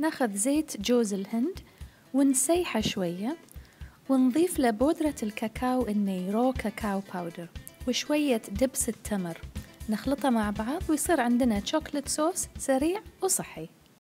ناخذ زيت جوز الهند ونسيحه شوية ونضيف له بودرة الكاكاو النيرو كاكاو باودر وشوية دبس التمر، نخلطها مع بعض ويصير عندنا شوكلت صوص سريع وصحي.